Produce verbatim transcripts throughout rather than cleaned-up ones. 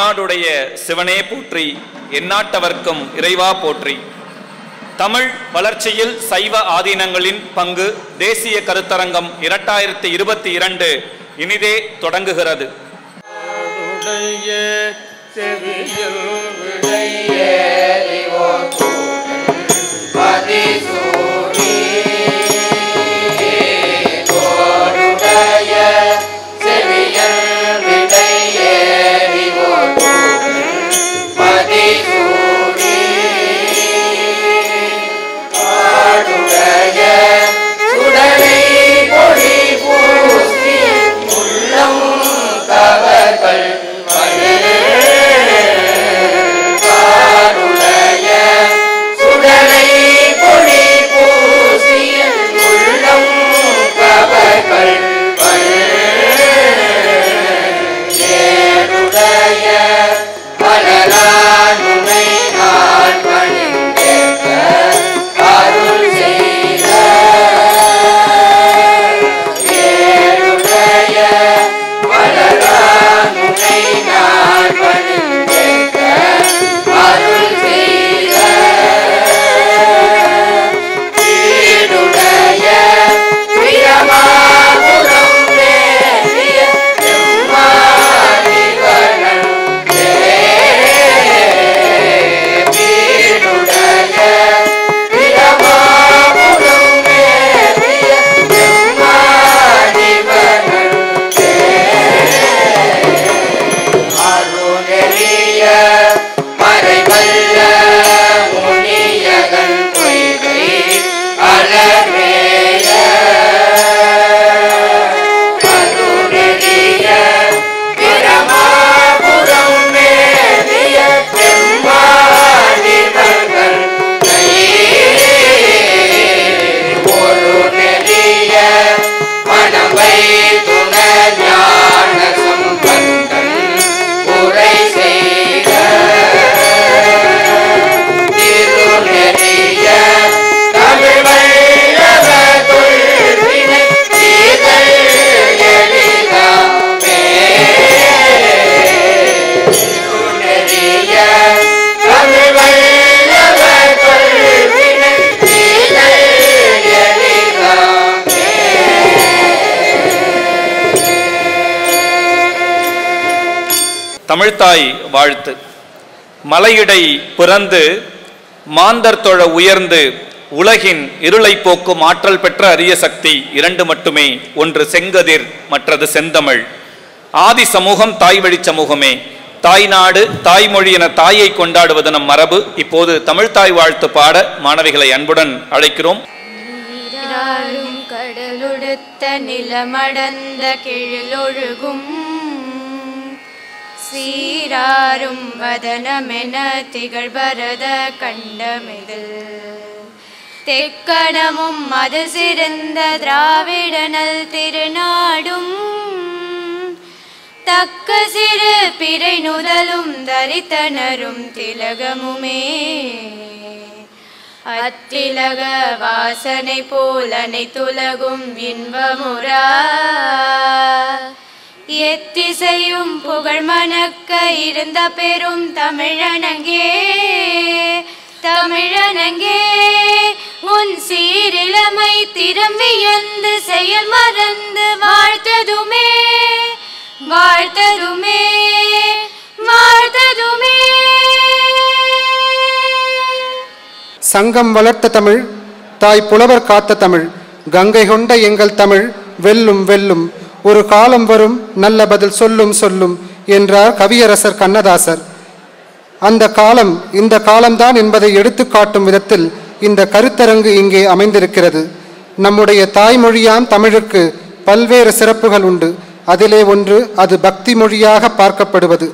நாடுடைய சிவனே போற்றி, எண்ணாட்டவர்க்கும் இறைவா போற்றி. தமிழ் வளர்ச்சியில் சைவ ஆதீனங்களின் பங்கு தேசிய கருத்தரங்கம் இரண்டாயிரத்தி இருபத்தி இரண்டு இனிதே தொடங்குகிறது. தமிழ்த்தாய் வாழ்த்து. மலையிடை பிறந்து மாந்தர் தொழ உயர்ந்து உலகின் இருளை போக்கும் ஆற்றல் பெற்ற அரிய சக்தி இரண்டு மட்டுமே. ஒன்று செங்கதிர், மற்றது செந்தமிழ். ஆதி சமூகம் தாய்வழி சமூகமே. தாய்நாடு தாய்மொழி என தாயை கொண்டாடுவது நம் மரபு. இப்போது தமிழ்த்தாய் வாழ்த்து பாட மாணவிகளை அன்புடன் அழைக்கிறோம். கடலுடுத்த நிலமடந்த கிழலொழுகும் சீராரும் வதனமென திகழ் பரத கண்டமிதில் தெக்கணமும் மது சிறந்த திராவிடனல் திருநாடும் தக்க சிறு பிறை நுதலும் தரித்தனரும் திலகமுமே அத்திலக வாசனை போலனை துலகும் இன்பமுரா எத்திசையும் புகழ் மணக்க இருந்த பெரும் தமிழனங்கே தமிழனங்கே உன் சீரிலமை திரும்பியந்து செயல் மறந்து வாழ்த்ததுமே வாழ்த்ததுமே வாழ்த்ததுமே. சங்கம் வளர்த்த தமிழ், தாய் புலவர் காத்த தமிழ், கங்கை கொண்ட எங்கள் தமிழ் வெல்லும் வெல்லும். ஒரு காலம் வரும் நல்ல பதில் சொல்லும் சொல்லும் என்றார் கவியரசர் கண்ணதாசர். அந்த காலம் இந்த காலம்தான் என்பதை எடுத்து காட்டும் விதத்தில் இந்த கருத்தரங்கு இங்கே அமைந்திருக்கிறது. நம்முடைய தாய்மொழியாம் தமிழுக்கு பல்வேறு சிறப்புகள் உண்டு. அதிலே ஒன்று அது பக்தி மொழியாக பார்க்கப்படுவது.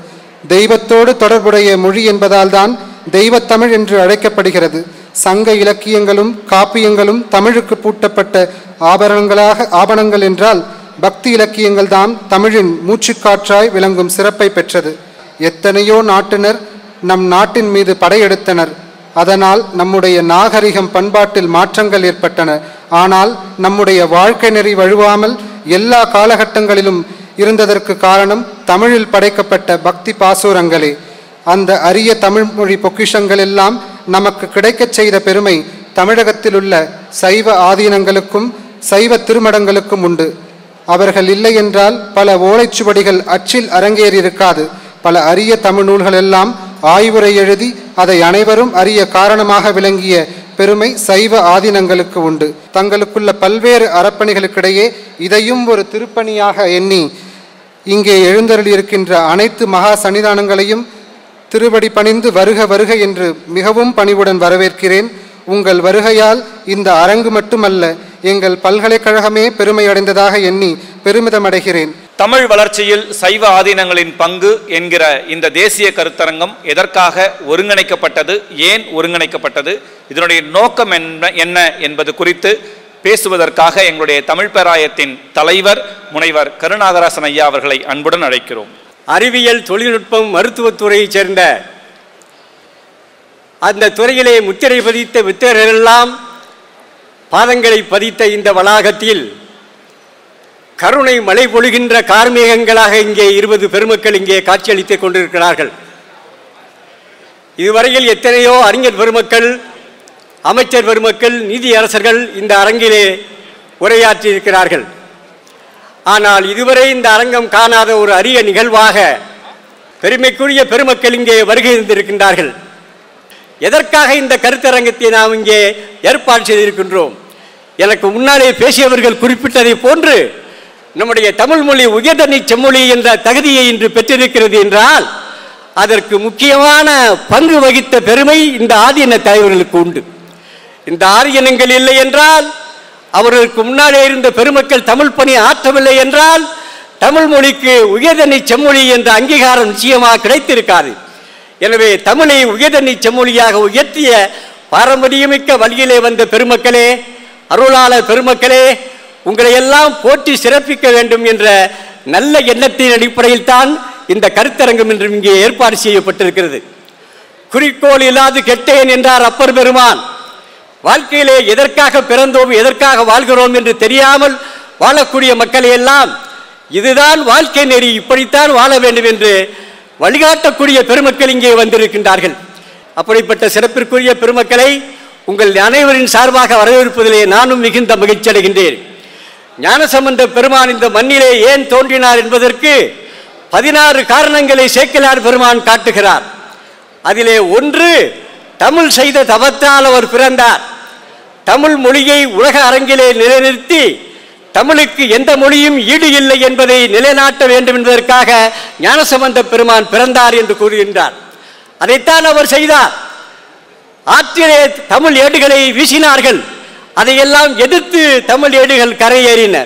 தெய்வத்தோடு தொடர்புடைய மொழி என்பதால் தான் தெய்வத்தமிழ் என்று அழைக்கப்படுகிறது. சங்க இலக்கியங்களும் காப்பியங்களும் தமிழுக்கு பூட்டப்பட்ட ஆபரணங்களாக ஆபரணங்கள் என்றால் பக்தி இலக்கியங்கள் தான் தமிழின் மூச்சுக்காற்றாய் விளங்கும் சிறப்பை பெற்றது. எத்தனையோ நாட்டினர் நம் நாட்டின் மீது படையெடுத்தனர். அதனால் நம்முடைய நாகரிகம் பண்பாட்டில் மாற்றங்கள் ஏற்பட்டன. ஆனால் நம்முடைய வாழ்க்கை நெறி வழுவாமல் எல்லா காலகட்டங்களிலும் இருந்ததற்கு காரணம் தமிழில் படைக்கப்பட்ட பக்தி பாசுரங்களே. அந்த அரிய தமிழ்மொழி பொக்கிஷங்கள் எல்லாம் நமக்கு கிடைக்கச் செய்த பெருமை தமிழகத்தில் உள்ள சைவ ஆதீனங்களுக்கும் சைவ திருமடங்களுக்கும் உண்டு. அவர்கள் இல்லை என்றால் பல ஓலைச்சுவடிகள் அச்சில் அரங்கேறியிருக்காது. பல அரிய தமிழ் நூல்கள் எல்லாம் ஆய்வுரை எழுதி அதை அனைவரும் அறிய காரணமாக விளங்கிய பெருமை சைவ ஆதீனங்களுக்கு உண்டு. தங்களுக்குள்ள பல்வேறு அறப்பணிகளுக்கிடையே இதையும் ஒரு திருப்பணியாக எண்ணி இங்கே எழுந்தருளியிருக்கின்ற அனைத்து மகா சன்னிதானங்களையும் திருவடி பணிந்து வருக வருக என்று மிகவும் பணிவுடன் வரவேற்கிறேன். உங்கள் வருகையால் இந்த அரங்கு மட்டுமல்ல எங்கள் பல்கலைக்கழகமே பெருமையடைந்ததாக எண்ணி பெருமிதமடைகிறேன். தமிழ் வளர்ச்சியில் சைவ ஆதீனங்களின் பங்கு என்கிற இந்த தேசிய கருத்தரங்கம் எதற்காக ஒருங்கிணைக்கப்பட்டது, ஏன் ஒருங்கிணைக்கப்பட்டது, இதனுடைய நோக்கம் என்ன என்ன என்பது குறித்து பேசுவதற்காக எங்களுடைய தமிழ்ப்பேராயத்தின் தலைவர் முனைவர் கருநாகராசன் ஐயா அவர்களை அன்புடன் அழைக்கிறோம். அறிவியல் தொழில்நுட்பம் மருத்துவத்துறையைச் சேர்ந்த அந்த துறையிலே முத்திரை பதித்த வித்தகரெல்லாம் பாதங்களை பதித்த இந்த வளாகத்தில் கருணை மழை பொழிகின்ற கார்மேகங்களாக இங்கே இருபது பெருமக்கள் இங்கே காட்சியளித்துக் கொண்டிருக்கிறார்கள். இதுவரையில் எத்தனையோ அறிஞர் பெருமக்கள், அமைச்சர் பெருமக்கள், நீதியரசர்கள் இந்த அரங்கிலே உரையாற்றியிருக்கிறார்கள். ஆனால் இதுவரை இந்த அரங்கம் காணாத ஒரு அரிய நிகழ்வாக பெருமைக்குரிய பெருமக்கள் இங்கே வருகை இருந்திருக்கின்றார்கள். எதற்காக இந்த கருத்தரங்கத்தை நாம் இங்கே ஏற்பாடு செய்திருக்கின்றோம்? எனக்கு முன்னாலே பேசியவர்கள் குறிப்பிட்டதை போன்று நம்முடைய தமிழ்மொழி உயர்தனி செம்மொழி என்ற தகுதியை இன்று பெற்றிருக்கிறது என்றால் அதற்கு முக்கியமான பங்கு வகித்த பெருமை இந்த ஆதீன தலைவர்களுக்கு உண்டு. இந்த ஆதீனங்கள் இல்லை என்றால், அவர்களுக்கு முன்னாலே இருந்த பெருமக்கள் தமிழ் பணி ஆற்றவில்லை என்றால் தமிழ் மொழிக்கு உயர்தனி செம்மொழி என்ற அங்கீகாரம் நிச்சயமாக கிடைத்திருக்காது. எனவே தமிழை உயர்தனி செம்மொழியாக உயர்த்திய பாரம்பரியமிக்க வழியிலே வந்த பெருமக்களே, அருளாளர் பெருமக்களே, உங்களை எல்லாம் போற்றி சிறப்பிக்க வேண்டும் என்ற நல்ல எண்ணத்தின் அடிப்படையில் தான் இந்த கருத்தரங்கம் என்று இங்கே ஏற்பாடு செய்யப்பட்டிருக்கிறது. குறிக்கோள் இல்லாது கெட்டேன் என்றார் அப்பர் பெருமான். வாழ்க்கையிலே எதற்காக பிறந்தோம், எதற்காக வாழ்கிறோம் என்று தெரியாமல் வாழக்கூடிய மக்களை எல்லாம் இதுதான் வாழ்க்கை நெறி, இப்படித்தான் வாழ வேண்டும் என்று வழிகாட்டக்கூடிய பெருமக்கள் இங்கே வந்திருக்கின்றார்கள். அப்படிப்பட்ட சிறப்பிற்குரிய பெருமக்களை உங்கள் அனைவரின் சார்பாக வரவேற்பதிலே நானும் மிகுந்த மகிழ்ச்சி அடைகின்றேன். ஞானசம்பந்த பெருமான் இந்த மண்ணிலே ஏன் தோன்றினார் என்பதற்கு பதினாறு காரணங்களை சேக்கிலார் பெருமான் காட்டுகிறார். அதிலே ஒன்று, தமிழ் செய்த தவத்தால் அவர் பிறந்தார். தமிழ் மொழியை உலக அரங்கிலே நிலைநிறுத்தி தமிழுக்கு எந்த மொழியும் ஈடு இல்லை என்பதை நிலைநாட்ட வேண்டும் என்பதற்காக ஞானசம்பந்த பெருமான் பிறந்தார் என்று கூறுகின்றார். அதைத்தான் அவர் செய்தார். ஆற்றிலே தமிழ் ஏடுகளை வீசினார்கள். அதையெல்லாம் எதிர்த்து தமிழ் ஏடுகள் கரையேறின.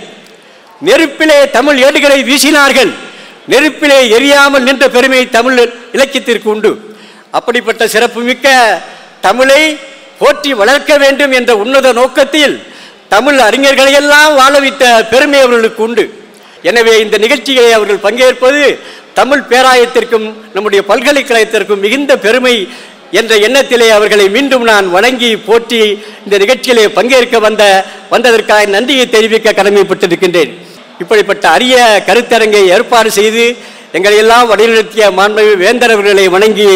நெருப்பிலே தமிழ் ஏடுகளை வீசினார்கள். நெருப்பிலே எரியாமல் நின்ற பெருமை தமிழ் இலக்கியத்திற்கு உண்டு. அப்படிப்பட்ட சிறப்புமிக்க தமிழை போற்றி வளர்க்க வேண்டும் என்ற உன்னத நோக்கத்தில் தமிழ் அறிஞர்களையெல்லாம் வாழவிட்ட பெருமை அவர்களுக்கு உண்டு. எனவே இந்த நிகழ்ச்சிகளை அவர்கள் பங்கேற்பது தமிழ் பேராயத்திற்கும் நம்முடைய பல்கலைக்கழகத்திற்கும் மிகுந்த பெருமை என்ற எண்ணத்திலே அவர்களை மீண்டும் நான் வணங்கி போற்றி இந்த நிகழ்ச்சியிலே பங்கேற்க வந்த வந்ததற்காக நன்றியை தெரிவிக்க கடமைப்பட்டிருக்கின்றேன். இப்படிப்பட்ட அரிய கருத்தரங்கை ஏற்பாடு செய்து எங்களையெல்லாம் வழிநடத்திய மாண்பு வேந்தரவர்களை வணங்கி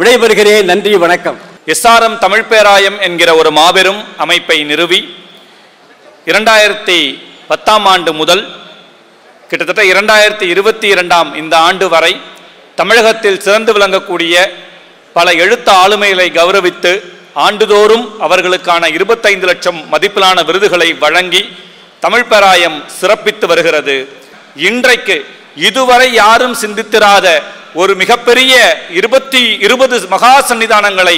விடைபெறுகிறேன். நன்றி, வணக்கம். எஸ்ஆர்எம் தமிழ்ப்பேராயம் என்கிற ஒரு மாபெரும் அமைப்பை நிறுவி இரண்டாயிரத்தி பத்தாம் ஆண்டு முதல் கிட்டத்தட்ட இரண்டாயிரத்தி இருபத்தி இரண்டாம் இந்த ஆண்டு வரை தமிழகத்தில் சிறந்து விளங்கக்கூடிய பல எழுத்து ஆளுமைகளை கௌரவித்து ஆண்டுதோறும் அவர்களுக்கான இருபத்தைந்து லட்சம் மதிப்பிலான விருதுகளை வழங்கி தமிழ்ப்பேராயம் சிறப்பித்து வருகிறது. இன்றைக்கு இதுவரை யாரும் சிந்தித்திராத ஒரு மிகப்பெரிய இருபது மகா சன்னிதானங்களை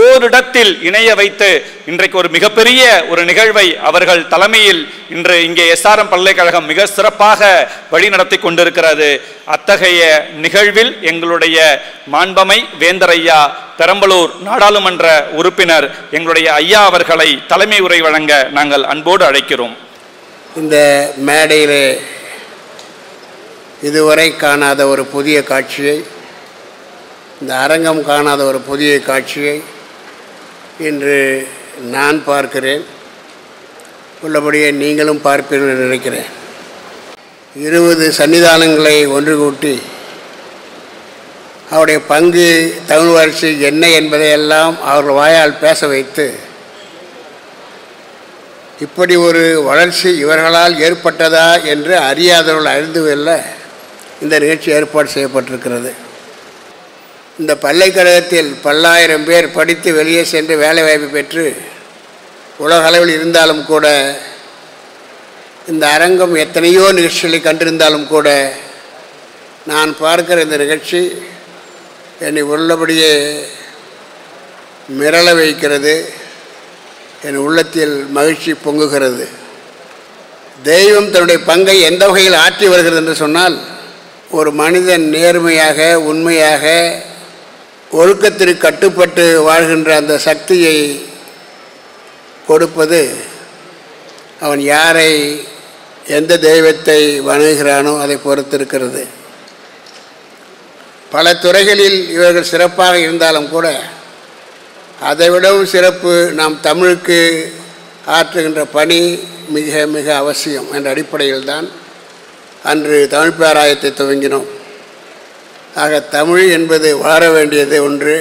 ஓரிடத்தில் இணைய வைத்து இன்றைக்கு ஒரு மிகப்பெரிய ஒரு நிகழ்வை அவர்கள் தலைமையில் இன்று இங்கே எஸ்ஆர்எம் பல்கலைக்கழகம் மிக சிறப்பாக வழிநடத்தி கொண்டிருக்கிறது. அத்தகைய நிகழ்வில் எங்களுடைய மாண்பமை வேந்தரையா பெரம்பலூர் நாடாளுமன்ற உறுப்பினர் எங்களுடைய ஐயா அவர்களை தலைமை உரை வழங்க நாங்கள் அன்போடு அழைக்கிறோம். இந்த மேடையிலே இதுவரை காணாத ஒரு புதிய காட்சியை, இந்த அரங்கம் காணாத ஒரு புதிய காட்சியை இன்று நான் பார்க்கிறேன். உள்ளபடியே நீங்களும் பார்ப்பீர்கள் என்று நினைக்கிறேன். இருபது சன்னிதானங்களை ஒன்று கூட்டி அவருடைய பங்கு தமிழ் வளர்ச்சி என்ன என்பதையெல்லாம் அவர்கள் வாயால் பேச வைத்து, இப்படி ஒரு வளர்ச்சி இவர்களால் ஏற்பட்டதா என்று அறியாதவர்கள் அறிந்து கொள்ள இந்த நிகழ்ச்சி ஏற்பாடு செய்யப்பட்டிருக்கிறது. இந்த பல்கலைக்கழகத்தில் பல்லாயிரம் பேர் படித்து வெளியே சென்று வேலைவாய்ப்பு பெற்று உலக அளவில் இருந்தாலும் கூட, இந்த அரங்கம் எத்தனையோ நிகழ்ச்சிகளை கண்டிருந்தாலும் கூட, நான் பார்க்கிற இந்த நிகழ்ச்சி என்னை உள்ளபடியே மிரள வைக்கிறது. என் உள்ளத்தில் மகிழ்ச்சி பொங்குகிறது. தெய்வம் தன்னுடைய பங்கை எந்த வகையில் ஆற்றி வருகிறது என்று சொன்னால், ஒரு மனிதன் நேர்மையாக உண்மையாக ஒழுக்கத்திற்கு கட்டுப்பட்டு வாழ்கின்ற அந்த சக்தியை கொடுப்பது, அவன் யாரை எந்த தெய்வத்தை வணங்குகிறானோ அதை பொறுத்திருக்கிறது. பல துறைகளில் இவர்கள் சிறப்பாக இருந்தாலும் கூட, அதைவிடவும் சிறப்பு நாம் தமிழுக்கு ஆற்றுகின்ற பணி மிக மிக அவசியம் என்ற அடிப்படையில் தான் அன்று தமிழ்ப்பேராயத்தை துவங்கினோம். ஆக தமிழ் என்பது வளர வேண்டியது ஒன்று.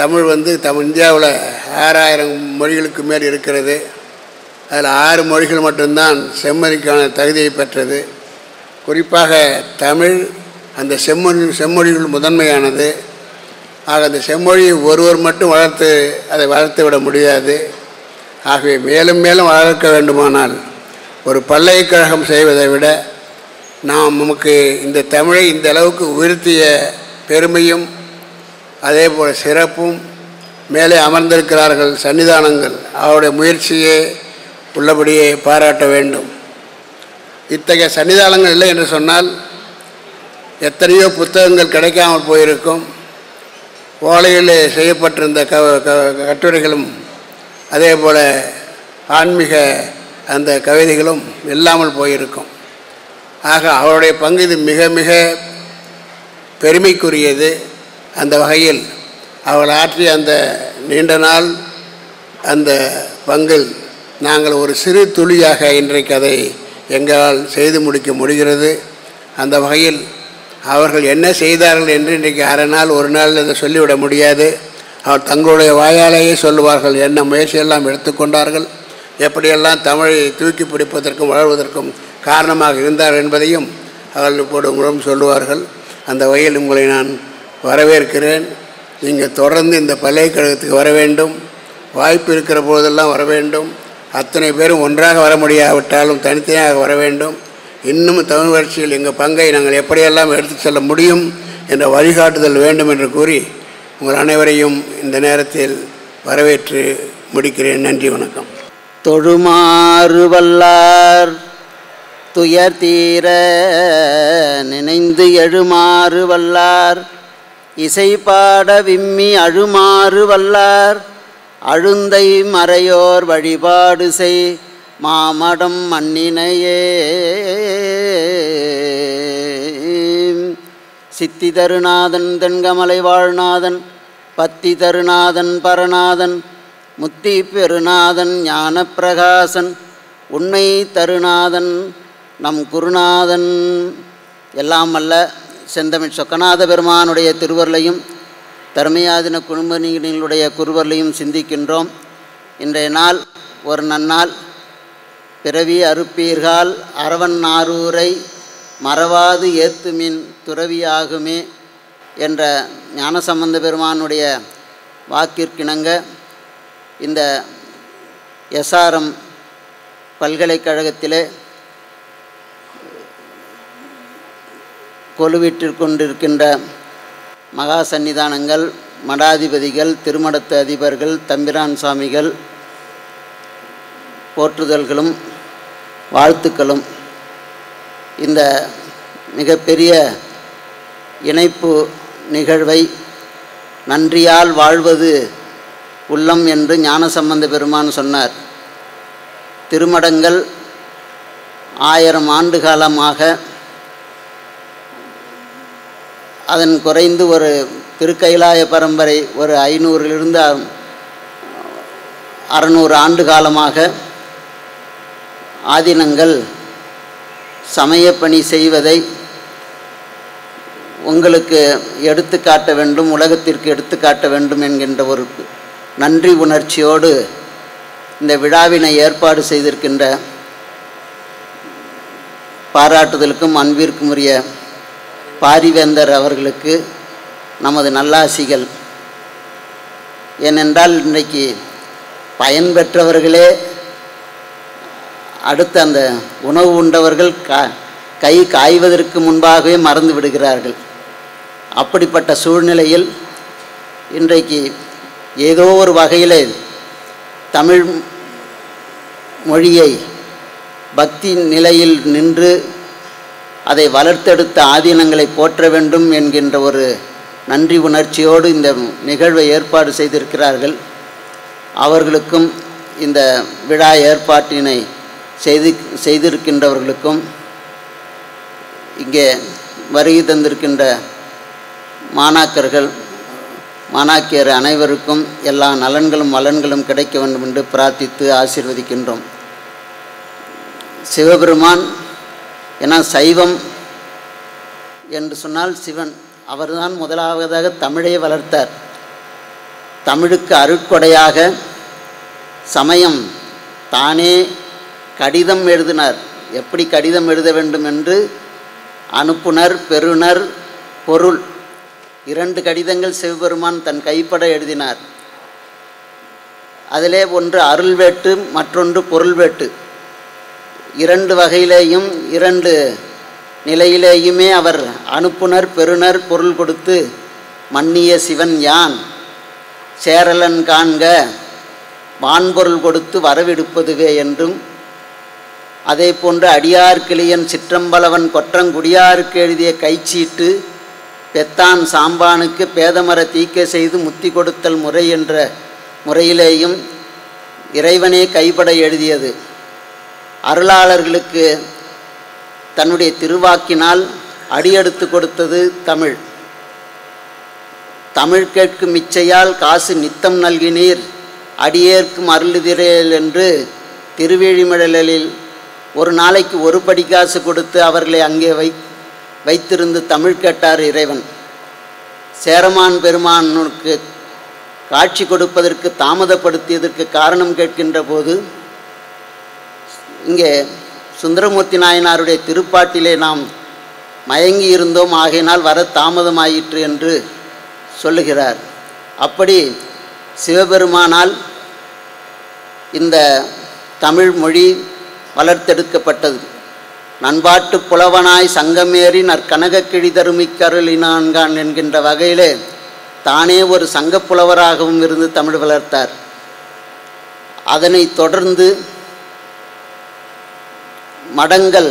தமிழ் வந்து தமிழ் இந்தியாவில் ஆறாயிரம் மொழிகளுக்கு மேல் இருக்கிறது. அதில் ஆறு மொழிகள் மட்டும்தான் செம்மொழிக்கான தகுதியை பெற்றது. குறிப்பாக தமிழ் அந்த செம்மொழி செம்மொழிகள் முதன்மையானது. ஆக அந்த செம்மொழியை ஒருவர் மட்டும் வளர்த்து அதை வளர்த்து விட முடியாது. ஆகவே மேலும் மேலும் வளர்க்க வேண்டுமானால் ஒரு பல்கலைக்கழகம் செய்வதை விட நாம் நமக்கு இந்த தமிழை இந்த அளவுக்கு உயர்த்திய பெருமையும் அதே போல் சிறப்பும் மேலே அமர்ந்திருக்கிறார்கள் சன்னிதானங்கள் அவருடைய முயற்சியே உள்ளபடியே பாராட்ட வேண்டும். இத்தகைய சன்னிதானங்கள் இல்லை என்று சொன்னால் எத்தனையோ புத்தகங்கள் கிடைக்காமல் போயிருக்கும். ஓலையில் செய்யப்பட்டிருந்த க க கட்டுரைகளும் அதே போல் ஆன்மீக அந்த கவிதைகளும் இல்லாமல் போயிருக்கும். ஆக அவருடைய பங்கு இது மிக மிக பெருமைக்குரியது. அந்த வகையில் அவள் ஆற்றிய அந்த நீண்ட நாள் அந்த பங்கில் நாங்கள் ஒரு சிறு துளியாக இன்றைக்கு அதை எங்களால் செய்து முடிக்க முடிகிறது. அந்த வகையில் அவர்கள் என்ன செய்தார்கள் என்று இன்றைக்கு அரை நாள் ஒரு நாள் அதை சொல்லிவிட முடியாது. அவர் தங்களுடைய வாயாலேயே சொல்லுவார்கள் என்ன முயற்சியெல்லாம் எடுத்துக்கொண்டார்கள், எப்படியெல்லாம் தமிழை தூக்கி பிடிப்பதற்கும் வளர்வதற்கும் காரணமாக இருந்தார்கள் என்பதையும் அவர்கள் இப்போது உங்களும் சொல்லுவார்கள். அந்த வகையில் உங்களை நான் வரவேற்கிறேன். நீங்கள் தொடர்ந்து இந்த பல்கலைக்கழகத்துக்கு வர வேண்டும். வாய்ப்பு இருக்கிற போதெல்லாம் வர வேண்டும். அத்தனை பேரும் ஒன்றாக வர முடியாவிட்டாலும் தனித்தனியாக வர வேண்டும். இன்னும் தமிழ் வளர்ச்சியில் எங்கள் பங்கை நாங்கள் எப்படியெல்லாம் எடுத்து செல்ல முடியும் என்ற வழிகாட்டுதல் வேண்டும் என்று கூறி உங்கள் அனைவரையும் இந்த நேரத்தில் வரவேற்று முடிக்கிறேன். நன்றி, வணக்கம். தொழுமாறு வல்லார் துயர் தீர நினைந்து எழுமாறு வல்லார் இசைப்பாட விம்மி அழுமாறு வல்லார் அழுந்தை மறையோர் வழிபாடு செய் மாமடம் மண்ணினையே சித்தி தருநாதன் தென்கமலை வாழ்நாதன் பத்தி தருநாதன் பரநாதன் முத்தி பெருநாதன் ஞான பிரகாசன் உண்மை தருநாதன் நம் குருநாதன் எல்லாம் அல்ல செந்தமிழ் சொக்கநாத பெருமானுடைய திருவருளையும் தர்மயாதின குடும்பங்களுடைய குருவருளையும் சிந்திக்கின்றோம். இன்றைய நாள் ஒரு நன்னாள். பிறவி அறுப்பீர்கள் அரவன் நாரூரை மறவாது ஏத்துமின் துறவியாகுமே என்ற ஞானசம்பந்த பெருமானுடைய வாக்கிற்கிணங்க இந்த எஸ்ஆர்எம் பல்கலைக்கழகத்திலே கொலுவிட்டுக்கொண்டிருக்கின்ற மகா சன்னிதானங்கள், மடாதிபதிகள், திருமடத்து அதிபர்கள், தம்பிரான் சாமிகள் போற்றுதல்களும் வாழ்த்துக்களும் இந்த மிகப்பெரிய இணைப்பு நிகழ்வை நன்றியால் வாழ்வது உள்ளம் என்று ஞானசம்பந்த பெருமான் சொன்னார். திருமடங்கள் ஆயிரம் ஆண்டு காலமாக அதன் குறைந்து ஒரு திருக்கைலாய பரம்பரை ஒரு ஐநூறிலிருந்து அறுநூறு ஆண்டு காலமாக ஆதீனங்கள் சமயப்பணி செய்வதை உங்களுக்கு எடுத்துக்காட்ட வேண்டும், உலகத்திற்கு எடுத்துக்காட்ட வேண்டும் என்கின்ற ஒரு நன்றி உணர்ச்சியோடு இந்த விழாவினை ஏற்பாடு செய்திருக்கின்ற பாராட்டுதலுக்கும் அன்பிற்கும் உரிய பாரிவேந்தர் அவர்களுக்கு நமது நல்லாசிகள். ஏனென்றால் இன்றைக்கு பயன்பெற்றவர்களே அடுத்த அந்த உணவு உண்டவர்கள் கா கை காய்வதற்கு முன்பாகவே மறந்து விடுகிறார்கள். அப்படிப்பட்ட சூழ்நிலையில் இன்றைக்கு ஏதோ ஒரு வகையிலே தமிழ் மொழியை பக்தி நிலையில் நின்று அதை வளர்த்தெடுத்த ஆதீனங்களை போற்ற வேண்டும் என்கின்ற ஒரு நன்றி உணர்ச்சியோடு இந்த நிகழ்வை ஏற்பாடு செய்திருக்கிறார்கள். அவர்களுக்கும் இந்த விழா ஏற்பாட்டினை செய்து செய்திருக்கின்றவர்களுக்கும் இங்கே வருகை தந்திருக்கின்ற மாணாக்கர்கள் மாணாக்கியர் அனைவருக்கும் எல்லா நலன்களும் வளன்களும் கிடைக்க வேண்டும் என்று பிரார்த்தித்து ஆசீர்வதிக்கின்றோம். சிவபெருமான் ஏன்னா சைவம் என்று சொன்னால் சிவன் அவர்தான் முதலாவதாக தமிழை வளர்த்தார். தமிழுக்கு அருட்கொடையாக சமயம் தானே கடிதம் எழுதினார். எப்படி கடிதம் எழுத வேண்டும் என்று அனுப்புனர் பெறுநர் பொருள் இரண்டு கடிதங்கள் சிவபெருமான் தன் கைப்பட எழுதினார். அதிலே ஒன்று அருள்வேட்டு, மற்றொன்று பொருள்வேட்டு. இரண்டு வகையிலேயும் இரண்டு நிலையிலேயுமே அவர் அனுப்புனர் பெறுநர் பொருள் கொடுத்து மன்னிய சிவன் யான் சேரலன் காண்க வான்பொருள் கொடுத்து வரவிடுப்பதுவே என்றும், அதே போன்று அடியார் கிளியன் சிற்றம்பலவன் கொற்றங்குடியாருக்கு எழுதிய கைச்சீட்டு பெத்தான் சாம்பானுக்கு பேதமர தீக்க செய்து முத்தி கொடுத்தல் முறை என்ற முறையிலேயும் இறைவனே கைப்பட எழுதியது. அருளாளர்களுக்கு தன்னுடைய திருவாக்கினால் அடியெடுத்து கொடுத்தது தமிழ். தமிழ் கேட்கும் இச்சையால் காசு நித்தம் நல்கினீர் அடியேற்கும் அருளுதிரேல் என்று திருவேழிமிழலில் ஒரு நாளைக்கு ஒரு படிக்காசு கொடுத்து அவர்களை அங்கே வை வைத்திருந்து தமிழ் கேட்டார் இறைவன். சேரமான் பெருமானுக்கு காட்சி கொடுப்பதற்கு தாமதப்படுத்தியதற்கு காரணம் கேட்கின்ற போது இங்கே சுந்தரமூர்த்தி நாயனாருடைய திருப்பாட்டிலே நாம் மயங்கி இருந்தோம், ஆகையினால் வர தாமதமாயிற்று என்று சொல்லுகிறார். அப்படி சிவபெருமானால் இந்த தமிழ் மொழி வளர்த்தெடுக்கப்பட்டது. நண்பாட்டு புலவனாய் சங்கமேறி நற்கனக கிழி தருமிக்கருளினான்கான் என்கின்ற வகையிலே தானே ஒரு சங்க புலவராகவும் இருந்து தமிழ் வளர்த்தார். அதனை தொடர்ந்து மடங்கள்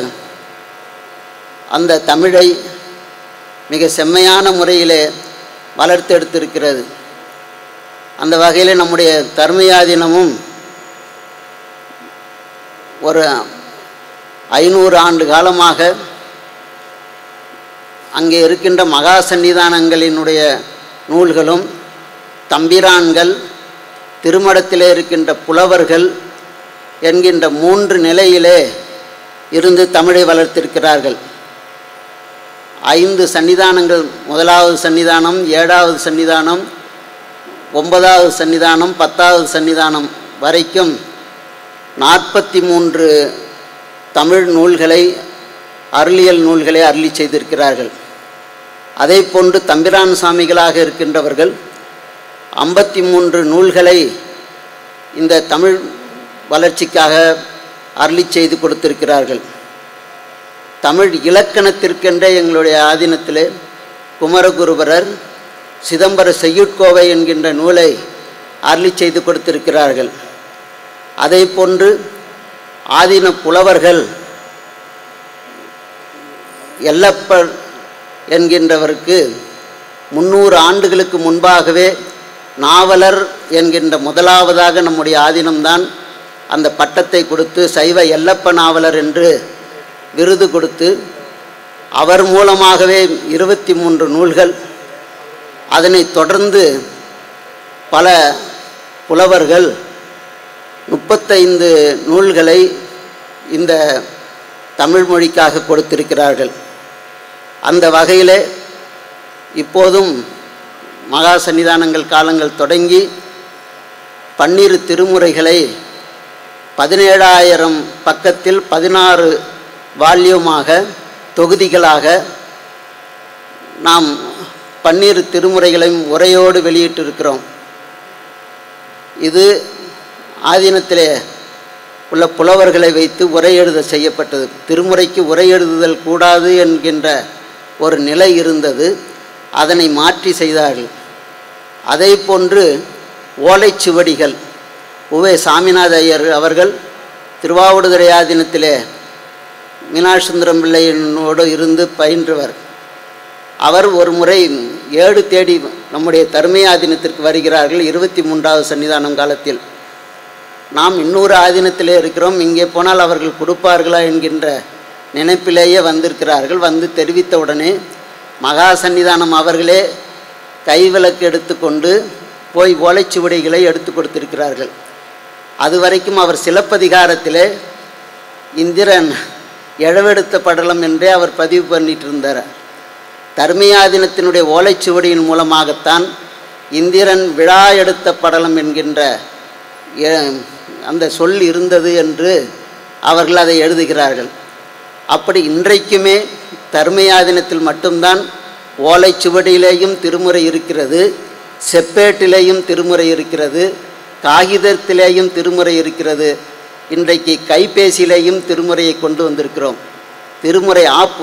அந்த தமிழை மிக செம்மையான முறையிலே வளர்த்தெடுத்திருக்கிறது. அந்த வகையிலே நம்முடைய தர்மயாதீனமும் ஒரு ஐநூறு ஆண்டு காலமாக அங்கே இருக்கின்ற மகா சன்னிதானங்களினுடைய நூல்களும் தம்பிரான்கள் திருமடத்திலே இருக்கின்ற புலவர்கள் என்கின்ற மூன்று நிலையிலே இருந்து தமிழை வளர்த்திருக்கிறார்கள். ஐந்து சன்னிதானங்கள், முதலாவது சன்னிதானம், ஏழாவது சன்னிதானம், ஒன்பதாவது சன்னிதானம், பத்தாவது சன்னிதானம் வரைக்கும் நாற்பத்தி மூன்று தமிழ் நூல்களை அருளியல் நூல்களை அருளி செய்திருக்கிறார்கள். அதே போன்று தம்பிரான் சாமிகளாக இருக்கின்றவர்கள் ஐம்பத்தி மூன்று நூல்களை இந்த தமிழ் வளர்ச்சிக்காக அருளி செய்து கொடுத்திருக்கிறார்கள். தமிழ் இலக்கணத்திற்கென்றே எங்களுடைய ஆதீனத்திலே குமரகுருபரர் சிதம்பர செய்யுட்கோவை என்கின்ற நூலை அருளி செய்து கொடுத்திருக்கிறார்கள். அதை போன்று ஆதீன புலவர்கள் எல்லப்பர் என்கின்றவருக்கு முந்நூறு ஆண்டுகளுக்கு முன்பாகவே நாவலர் என்கின்ற முதலாவதாக நம்முடைய ஆதீனம்தான் அந்த பட்டத்தை கொடுத்து சைவ எல்லப்ப நாவலர் என்று விருது கொடுத்து அவர் மூலமாகவே இருபத்தி மூன்று நூல்கள், அதனை தொடர்ந்து பல புலவர்கள் முப்பத்தைந்து நூல்களை இந்த தமிழ் மொழிக்காக கொடுத்திருக்கிறார்கள். அந்த வகையிலே இப்போதும் மகா சன்னிதானங்கள் காலங்கள் தொடங்கி பன்னிரு திருமுறைகளை பதினேழாயிரம் பக்கத்தில் பதினாறு வால்யூமாக தொகுதிகளாக நாம் பன்னிரு திருமுறைகளையும் உரையோடு வெளியிட்டிருக்கிறோம். இது ஆதீனத்திலே உள்ள புலவர்களை வைத்து உரை எழுத செய்யப்பட்டது. திருமுறைக்கு உரை எழுதுதல் கூடாது என்கின்ற ஒரு நிலை இருந்தது, அதனை மாற்றி செய்தார்கள். அதே போன்று ஓலைச்சுவடிகள் உவே சாமிநாத ஐயர் அவர்கள் திருவாவடுதுறை ஆதீனத்திலே மீனாட்சுந்தரம் பிள்ளையனோடு இருந்து பயின்றவர். அவர் ஒரு முறை ஏடு தேடி நம்முடைய தருமை ஆதீனத்திற்கு வருகிறார்கள். இருபத்தி மூன்றாவது சன்னிதானம் காலத்தில் நாம் இன்னொரு ஆதீனத்திலே இருக்கிறோம், இங்கே போனால் அவர்கள் கொடுப்பார்களா என்கின்ற நினைப்பிலேயே வந்திருக்கிறார்கள். வந்து தெரிவித்தவுடனே மகா சன்னிதானம் அவர்களே கைவிளக்கு எடுத்து கொண்டு போய் ஓலைச்சுவடிகளை எடுத்து கொடுத்திருக்கிறார்கள். அது வரைக்கும் அவர் சிலப்பதிகாரத்திலே இந்திரன் எழவெடுத்த படலம் என்றே அவர் பதிவு பண்ணிட்டு இருந்தார். தர்மியாதினத்தினுடைய ஓலைச்சுவடியின் மூலமாகத்தான் இந்திரன் விழா எடுத்த படலம் என்கின்ற அந்த சொல் இருந்தது என்று அவர்கள் அதை எழுதுகிறார்கள். அப்படி இன்றைக்குமே தர்மயாதினத்தில் மட்டும்தான் ஓலைச்சுவடியிலேயும் திருமுறை இருக்கிறது, செப்பேட்டிலேயும் திருமுறை இருக்கிறது, காகிதத்திலேயும் திருமுறை இருக்கிறது, இன்றைக்கு கைபேசியிலேயும் திருமுறையை கொண்டு வந்திருக்கிறோம். திருமுறை ஆப்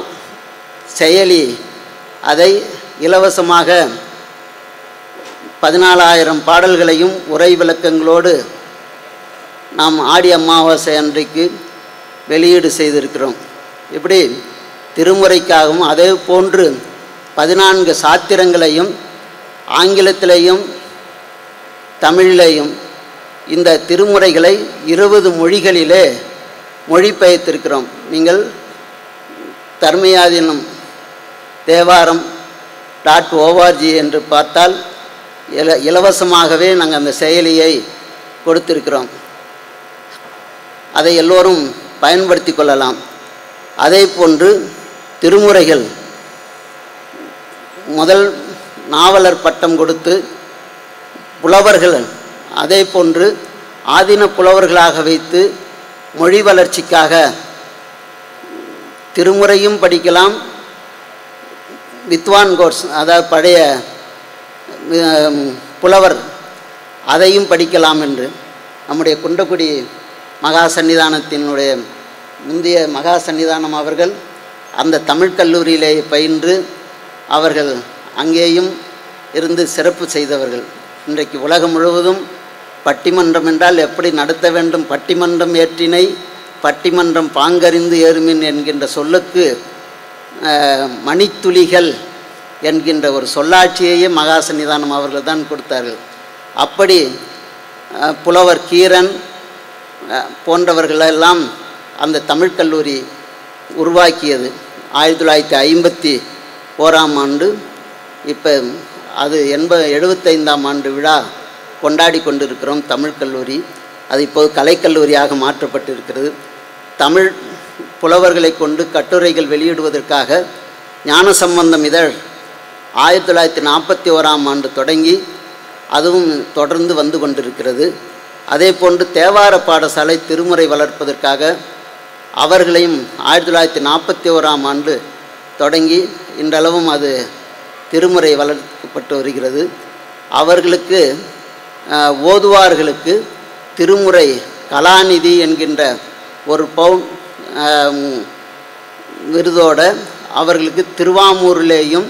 செயலி அதை இலவசமாக பதினாலாயிரம் பாடல்களையும் உரை விளக்கங்களோடு நாம் ஆடி அமாவாசை அன்றைக்கு வெளியீடு செய்திருக்கிறோம். இப்படி திருமுறைக்காகவும் அதே போன்று பதினான்கு சாத்திரங்களையும் ஆங்கிலத்திலேயும் தமிழிலேயும் இந்த திருமுறைகளை இருபது மொழிகளிலே மொழிபெயர்த்திருக்கிறோம். நீங்கள் தர்மயாதீனம் தேவாரம் டாட் ஓஆர்ஜி என்று பார்த்தால் இல இலவசமாகவே நாங்கள் அந்த செயலியை கொடுத்திருக்கிறோம். அதை எல்லோரும் பயன்படுத்தி கொள்ளலாம். அதே போன்று திருமுறைகள் முதல் நாவலர் பட்டம் கொடுத்து புலவர்கள் அதே போன்று ஆதீன புலவர்களாக வைத்து மொழி வளர்ச்சிக்காக திருமுறையும் படிக்கலாம். வித்வான் கோர்ஸ், அதாவது பழைய புலவர், அதையும் படிக்கலாம் என்று நம்முடைய குன்றக்குடி மகா சன்னிதானத்தினுடைய முந்தைய மகா சன்னிதானம் அவர்கள் அந்த தமிழ் கல்லூரியிலே பயின்று அவர்கள் அங்கேயும் இருந்து சிறப்பு செய்தவர்கள். இன்றைக்கு உலகம் முழுவதும் பட்டிமன்றம் என்றால் எப்படி நடத்த வேண்டும், பட்டிமன்றம் ஏற்றினை பட்டிமன்றம் பாங்கறிந்து ஏறுமின் என்கின்ற சொல்லுக்கு மணித்துளிகள் என்கின்ற ஒரு சொல்லாட்சியையே மகா சன்னிதானம் அவர்கள் தான் கொடுத்தார்கள். அப்படி புலவர் கீரன் போன்றவர்களெல்லாம் அந்த தமிழ் கல்லூரி உருவாக்கியது. ஆயிரத்தி தொள்ளாயிரத்தி ஐம்பத்தி ஓராம் ஆண்டு இப்போ அது எண்ப எழுபத்தைந்தாம் ஆண்டு விழா கொண்டாடி கொண்டிருக்கிறோம். தமிழ் கல்லூரி அது இப்போது கலைக்கல்லூரியாக மாற்றப்பட்டிருக்கிறது. தமிழ் புலவர்களை கொண்டு கட்டுரைகள் வெளியிடுவதற்காக ஞானசம்பந்தம் இதழ் ஆயிரத்தி தொள்ளாயிரத்தி நாற்பத்தி ஓராம் ஆண்டு தொடங்கி அதுவும் தொடர்ந்து வந்து கொண்டிருக்கிறது. அதே போன்று தேவார பாடசாலை திருமுறை வளர்ப்பதற்காக அவர்களையும் ஆயிரத்தி தொள்ளாயிரத்தி நாற்பத்தி ஓராம் ஆண்டு தொடங்கி இன்றளவும் அது திருமுறை வளர்க்கப்பட்டு வருகிறது. அவர்களுக்கு ஓதுவார்களுக்கு திருமுறை கலாநிதி என்கின்ற ஒரு பவுன் விருதோட அவர்களுக்கு திருவாமூரிலேயும்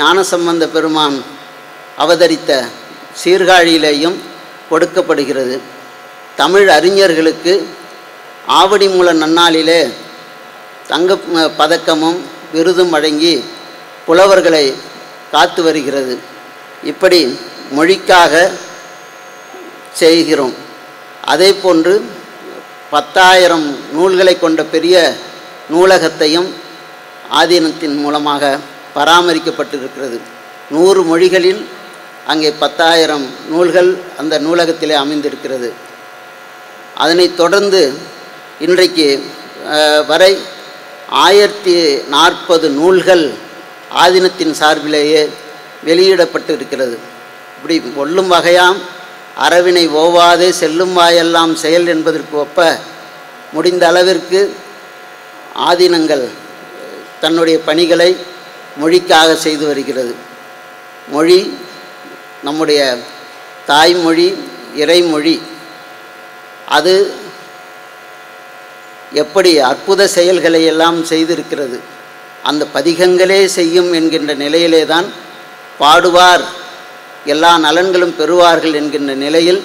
ஞானசம்பந்த பெருமான் அவதரித்த சீர்காழியிலேயும் கொடுக்கப்படுகிறது. தமிழ் அறிஞர்களுக்கு ஆவடி மூல நன்னாளிலே தங்க பதக்கமும் விருதும் வழங்கி புலவர்களை காத்து வருகிறது. இப்படி மொழிக்காக செய்கிறோம். அதே போன்று பத்தாயிரம் நூல்களை கொண்ட பெரிய நூலகத்தையும் ஆதீனத்தின் மூலமாக பராமரிக்கப்பட்டிருக்கிறது. நூறு மொழிகளில் அங்கே பத்தாயிரம் நூல்கள் அந்த நூலகத்திலே அமைந்திருக்கிறது. அதனைத் தொடர்ந்து இன்றைக்கு வரை ஆயிரத்தி நாற்பது நூல்கள் ஆதீனத்தின் சார்பிலேயே வெளியிடப்பட்டு இருக்கிறது. இப்படி கொள்ளும் வகையாம் அறவினை ஓவாதே செல்லும் வாயெல்லாம் செயல் என்பதற்கு ஒப்ப முடிந்த அளவிற்கு ஆதீனங்கள் தன்னுடைய பணிகளை மொழிக்காக செய்து வருகிறது. மொழி நம்முடைய தாய்மொழி, இறைமொழி. அது எப்படி அற்புத செயல்களை எல்லாம் செய்திருக்கிறது. அந்த பதிகங்களே செய்யும் என்கின்ற நிலையிலே தான் பாடுவார் எல்லா நலன்களும் பெறுவார்கள் என்கின்ற நிலையில்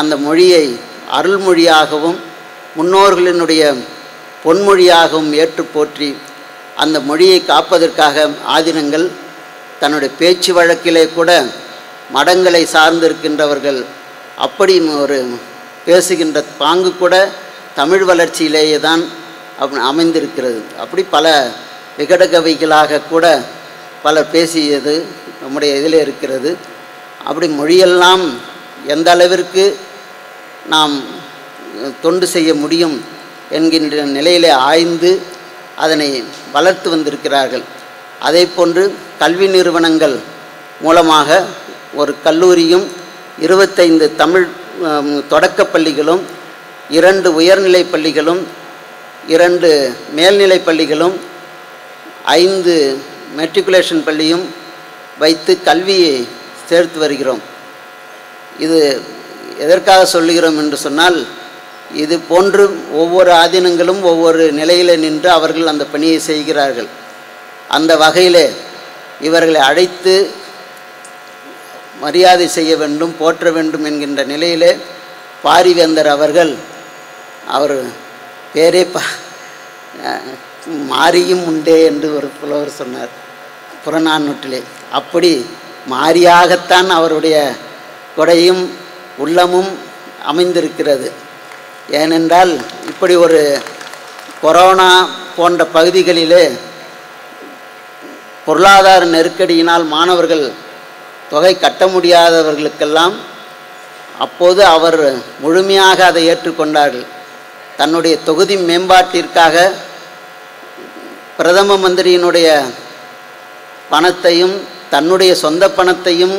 அந்த மொழியை அருள்மொழியாகவும் முன்னோர்களினுடைய பொன்மொழியாகவும் ஏற்று போற்றி அந்த மொழியை காப்பதற்காக ஆதீனங்கள் தன்னுடைய பேச்சு வழக்கிலே கூட மடங்களை சார்ந்திருக்கின்றவர்கள் அப்படி ஒரு பேசுகின்ற பாங்கு கூட தமிழ் வளர்ச்சியிலேயே தான் அப் அமைந்திருக்கிறது. அப்படி பல விகடகவிகளாக கூட பலர் பேசியது நம்முடைய இதில் இருக்கிறது. அப்படி மொழியெல்லாம் எந்த அளவிற்கு நாம் தொண்டு செய்ய முடியும் என்கின்ற நிலையிலே ஆய்ந்து அதனை வளர்த்து வந்திருக்கிறார்கள். அதே போன்று கல்வி நிறுவனங்கள் மூலமாக ஒரு கல்லூரியும் இருபத்தைந்து தமிழ் தொடக்கப் பள்ளிகளும் இரண்டு உயர்நிலை பள்ளிகளும் இரண்டு மேல்நிலை பள்ளிகளும் ஐந்து மெட்ரிகுலேஷன் பள்ளியும் வைத்து கல்வியை சேர்த்து வருகிறோம். இது எதற்காக சொல்லுகிறோம் என்று சொன்னால், இது போன்று ஒவ்வொரு ஆதீனங்களும் ஒவ்வொரு நிலையில் நின்று அவர்கள் அந்த பணியை செய்கிறார்கள். அந்த வகையிலே இவர்களை அழைத்து மரியாதை செய்ய வேண்டும், போற்ற வேண்டும் என்கின்ற நிலையிலே பாரிவேந்தர் அவர்கள் அவர் பேரே பா மாரியும் உண்டே என்று ஒரு புலவர் சொன்னார் புறநானூற்றிலே. அப்படி மாரியாகத்தான் அவருடைய கொடையும் உள்ளமும் அமைந்திருக்கிறது. ஏனென்றால் இப்படி ஒரு கொரோனா போன்ற பகுதிகளிலே பொருளாதார நெருக்கடியினால் மாணவர்கள் தொகை கட்ட முடியாதவர்களுக்கெல்லாம் அப்போது அவர் முழுமையாக அதை ஏற்றுக்கொண்டார்கள். தன்னுடைய தொகுதி மேம்பாட்டிற்காக பிரதம மந்திரியினுடைய பணத்தையும் தன்னுடைய சொந்த பணத்தையும்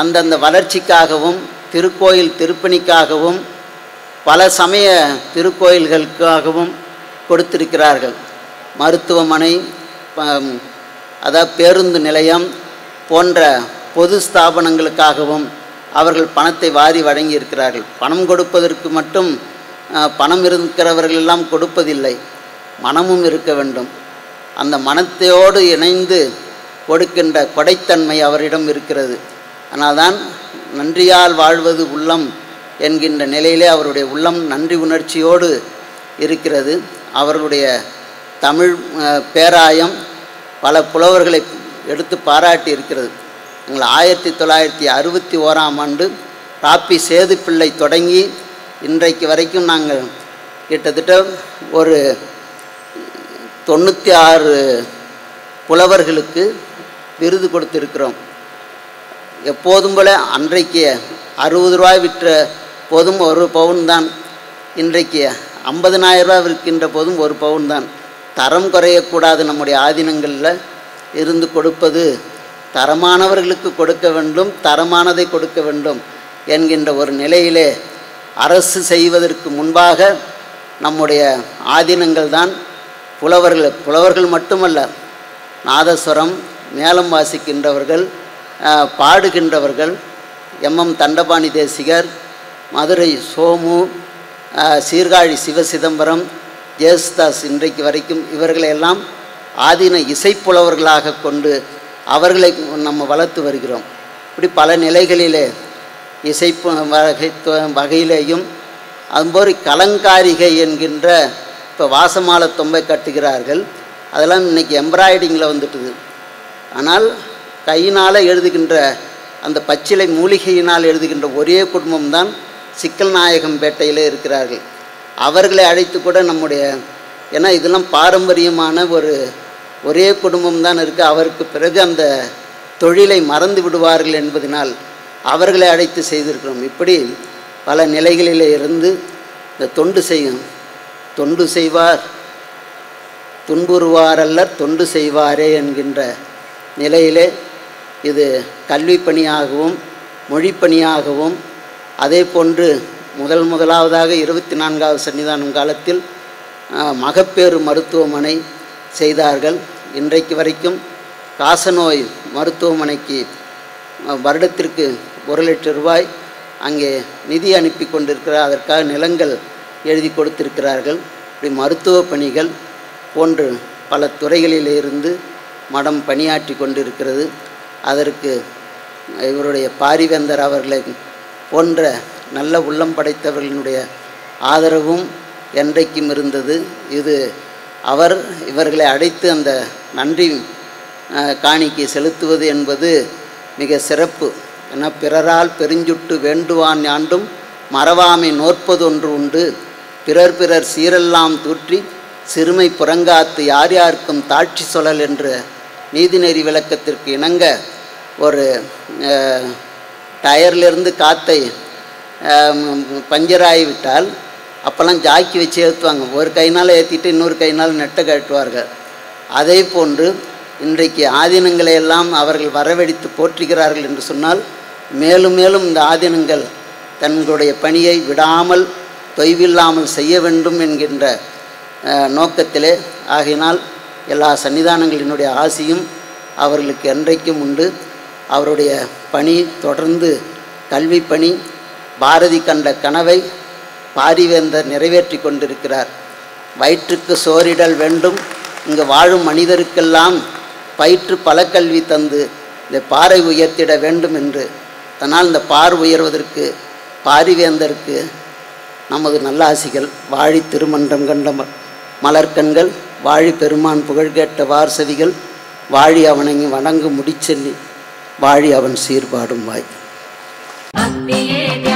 அந்தந்த வளர்ச்சிக்காகவும் திருக்கோயில் திருப்பணிக்காகவும் பல சமய திருக்கோயில்களுக்காகவும் கொடுத்திருக்கிறார்கள். மருத்துவமனை, அதாவது பேருந்து நிலையம் போன்ற பொது ஸ்தாபனங்களுக்காகவும் அவர்கள் பணத்தை வாரி வழங்கி இருக்கிறார்கள். பணம் கொடுப்பதற்கு மட்டும் பணம் இருக்கிறவர்களெல்லாம் கொடுப்பதில்லை, மனமும் இருக்க வேண்டும். அந்த மனத்தையோடு இணைந்து கொடுக்கின்ற கொடைத்தன்மை அவரிடம் இருக்கிறது. அதனால்தான் நன்றியால் வாழ்வது உள்ளம் என்கின்ற நிலையிலே அவருடைய உள்ளம் நன்றி உணர்ச்சியோடு இருக்கிறது. அவர்களுடைய தமிழ் பேராயம் பல புலவர்களை எடுத்து பாராட்டி இருக்கிறது. எங்கள் ஆயிரத்தி தொள்ளாயிரத்தி அறுபத்தி ஓராம் ஆண்டு ராப்பி சேது பிள்ளை தொடங்கி இன்றைக்கு வரைக்கும் நாங்கள் கிட்டத்தட்ட ஒரு தொண்ணூற்றி ஆறு புலவர்களுக்கு விருது கொடுத்திருக்கிறோம். எப்போதும் போல் அன்றைக்கு அறுபது ரூபாய் விற்ற போதும் ஒரு பவுன் தான், இன்றைக்கு ஐம்பதனாயிரரூபா விற்கின்ற போதும் ஒரு பவுன் தான். தரம் குறையக்கூடாது. நம்முடைய ஆதீனங்களில் இருந்து கொடுப்பது தரமானவர்களுக்கு கொடுக்க வேண்டும், தரமானதை கொடுக்க வேண்டும் என்கின்ற ஒரு நிலையிலே அரசு செய்வதற்கு முன்பாக நம்முடைய ஆதீனங்கள் தான் புலவர்கள் புலவர்கள் மட்டுமல்ல, நாதஸ்வரம், மேளம் வாசிக்கின்றவர்கள், பாடுகின்றவர்கள், எம் எம் தண்டபாணி தேசிகர், மதுரை சோமு, சீர்காழி சிவசிதம்பரம், ஜேசுதாஸ் இன்றைக்கு வரைக்கும் இவர்களையெல்லாம் ஆதீன இசைப்புலவர்களாக கொண்டு அவர்களை நம்ம வளர்த்து வருகிறோம். இப்படி பல நிலைகளிலே இசை வகை வகையிலேயும் அதுபோல் கலங்காரிகை என்கின்ற இப்போ வாசமாலை தொம்பை கட்டுகிறார்கள், அதெல்லாம் இன்றைக்கி எம்ப்ராய்டிங்கில் வந்துட்டுது. ஆனால் கையினால் எழுதுகின்ற அந்த பச்சிலை மூலிகையினால் எழுதுகின்ற ஒரே குடும்பம்தான் சிக்கல் நாயகம்பேட்டையில் இருக்கிறார்கள். அவர்களை அழைத்து கூட நம்முடைய, ஏன்னா இதெல்லாம் பாரம்பரியமான ஒரு ஒரே குடும்பம்தான் இருக்குது, அவருக்கு பிறகு அந்த தொழிலை மறந்து விடுவார்கள் என்பதனால் அவர்களை அழைத்து செய்திருக்கிறோம். இப்படி பல நிலைகளிலே இருந்து இந்த தொண்டு செய்யும், தொண்டு செய்வார் துன்புறுவாரல்லர் தொண்டு செய்வாரே என்கின்ற நிலையிலே இது கல்வி பணியாகவும் மொழிப்பணியாகவும், அதே போன்று முதல் முதலாவதாக இருபத்தி நான்காவது சன்னிதானம் காலத்தில் மகப்பேறு மருத்துவமனை செய்தார்கள். இன்றைக்கு வரைக்கும் காசநோய் மருத்துவமனைக்கு வருடத்திற்கு ஒரு லட்சம் ரூபாய் அங்கே நிதி அனுப்பி கொண்டிருக்கிறார், அதற்காக நிலங்கள் எழுதி கொடுத்திருக்கிறார்கள். இப்படி மருத்துவ பணிகள் போன்று பல துறைகளிலிருந்து மடம் பணியாற்றி கொண்டிருக்கிறது. அதற்கு இவருடைய பாரிவேந்தர் அவர்களை போன்ற நல்ல உள்ளம் படைத்தவர்களுடைய ஆதரவும் என்றைக்கும் இருந்தது. இது அவர் இவர்களை அழைத்து அந்த நன்றி காணிக்கை செலுத்துவது என்பது மிக சிறப்பு. ஏன்னா பிறரால் பெருஞ்சுட்டு வேண்டுவான் ஆண்டும் மறவாமை நோற்பது ஒன்று உண்டு, பிறர் பிறர் சீரெல்லாம் தூற்றி சிறுமை புறங்காத்து யார் யாருக்கும் தாட்சி சொல்லல் என்ற நீதிநெறி விளக்கத்திற்கு இணங்க ஒரு டயர்லேருந்து காற்றை பஞ்சராகிவிட்டால் அப்போல்லாம் ஜாக்கி வச்சு ஏற்றுவாங்க, ஒரு கைனால் ஏற்றிட்டு இன்னொரு கைனால் நெட்டை கட்டுவார்கள். அதே போன்று இன்றைக்கு ஆதீனங்களை எல்லாம் அவர்கள் வரவழைத்து போற்றுகிறார்கள் என்று சொன்னால் மேலும் மேலும் இந்த ஆதீனங்கள் தங்களுடைய பணியை விடாமல் தொய்வில்லாமல் செய்ய வேண்டும் என்கின்ற நோக்கத்திலே. ஆகையினால் எல்லா சன்னிதானங்களினுடைய ஆசியும் அவர்களுக்கு என்றைக்கும் உண்டு. அவருடைய பணி தொடர்ந்து கல்வி பணி, பாரதி கண்ட கனவை பாரிவேந்தர் நிறைவேற்றி கொண்டிருக்கிறார். வயிற்றுக்கு சோறிடல் வேண்டும், இங்கு வாழும் மனிதருக்கெல்லாம் பயிற்று பல கல்வி தந்து இந்த பாறை உயர்த்திட வேண்டும் என்று, தன்னால் இந்த பார் உயர்வதற்கு பாரிவேந்தருக்கு நமது நல்லாசிகள். வாழி திருமன்றம் கண்ட மலர்கண்கள், வாழி பெருமான் புகழ் கேட்ட வார்சவிகள், வாழி அவனை வணங்கு முடிச்செல்லி, வாழி அவன் சீர்பாடும் வாய்.